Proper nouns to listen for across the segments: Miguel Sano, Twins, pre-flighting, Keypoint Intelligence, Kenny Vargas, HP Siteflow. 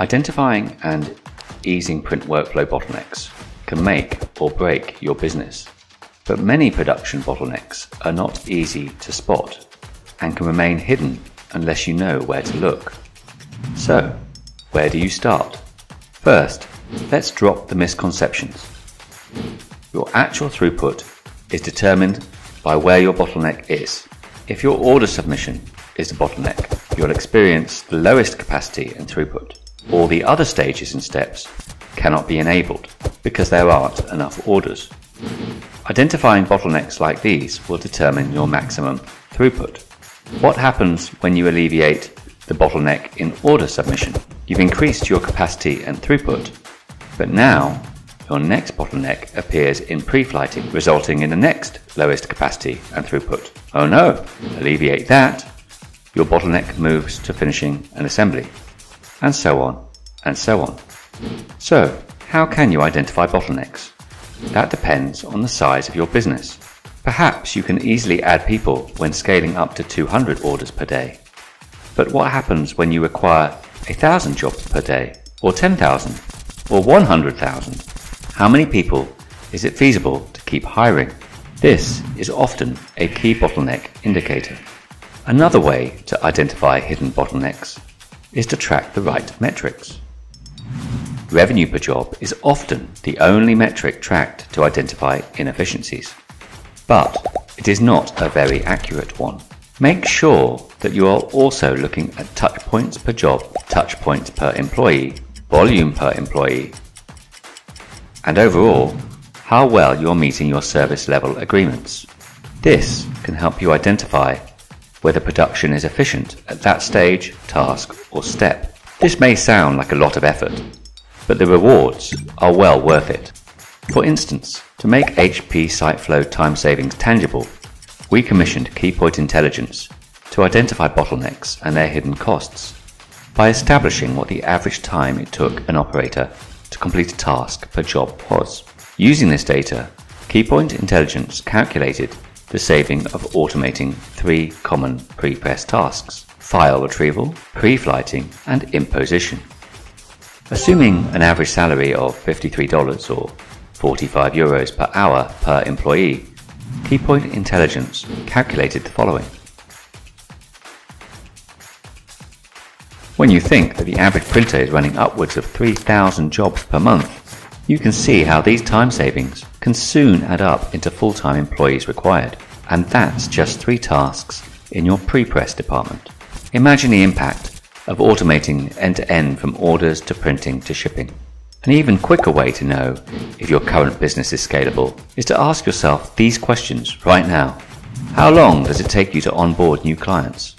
Identifying and easing print workflow bottlenecks can make or break your business, but many production bottlenecks are not easy to spot and can remain hidden unless you know where to look. So, where do you start? First, let's drop the misconceptions. Your actual throughput is determined by where your bottleneck is. If your order submission is the bottleneck, you'll experience the lowest capacity and throughput. All the other stages and steps cannot be enabled because there aren't enough orders. Identifying bottlenecks like these will determine your maximum throughput. What happens when you alleviate the bottleneck in order submission? You've increased your capacity and throughput, but now your next bottleneck appears in pre-flighting, resulting in the next lowest capacity and throughput. Oh no! Alleviate that, your bottleneck moves to finishing and assembly, and so on, and so on. So, how can you identify bottlenecks? That depends on the size of your business. Perhaps you can easily add people when scaling up to 200 orders per day. But what happens when you require 1,000 jobs per day, or 10,000, or 100,000? How many people is it feasible to keep hiring? This is often a key bottleneck indicator. Another way to identify hidden bottlenecks is to track the right metrics. Revenue per job is often the only metric tracked to identify inefficiencies, but it is not a very accurate one. Make sure that you are also looking at touch points per job, touch points per employee, volume per employee, and overall, how well you're meeting your service level agreements. This can help you identify whether production is efficient at that stage, task, or step. This may sound like a lot of effort, but the rewards are well worth it. For instance, to make HP Siteflow time savings tangible, we commissioned Keypoint Intelligence to identify bottlenecks and their hidden costs by establishing what the average time it took an operator to complete a task per job was. Using this data, Keypoint Intelligence calculated the saving of automating three common pre-press tasks: file retrieval, pre-flighting, and imposition. Assuming an average salary of $53 or €45 per hour per employee, Keypoint Intelligence calculated the following. When you think that the average printer is running upwards of 3,000 jobs per month, you can see how these time savings can soon add up into full-time employees required. And that's just three tasks in your pre-press department. Imagine the impact of automating end-to-end from orders to printing to shipping. An even quicker way to know if your current business is scalable is to ask yourself these questions right now. How long does it take you to onboard new clients?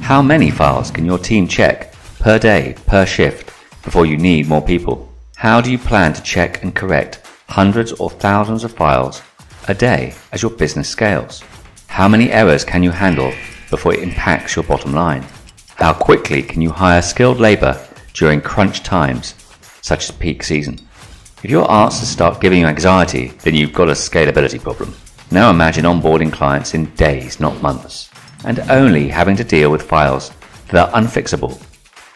How many files can your team check per day, per shift, before you need more people? How do you plan to check and correct hundreds or thousands of files a day as your business scales? How many errors can you handle before it impacts your bottom line? How quickly can you hire skilled labor during crunch times, such as peak season? If your answers start giving you anxiety, then you've got a scalability problem. Now imagine onboarding clients in days, not months, and only having to deal with files that are unfixable,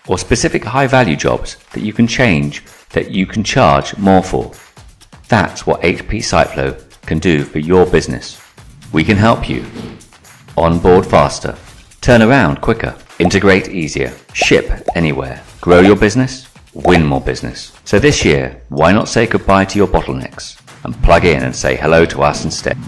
or specific high-value jobs that you can change, that you can charge more for. That's what HP Siteflow can do for your business. We can help you onboard faster, turn around quicker, integrate easier, ship anywhere, grow your business, win more business. So this year, why not say goodbye to your bottlenecks and plug in and say hello to us instead?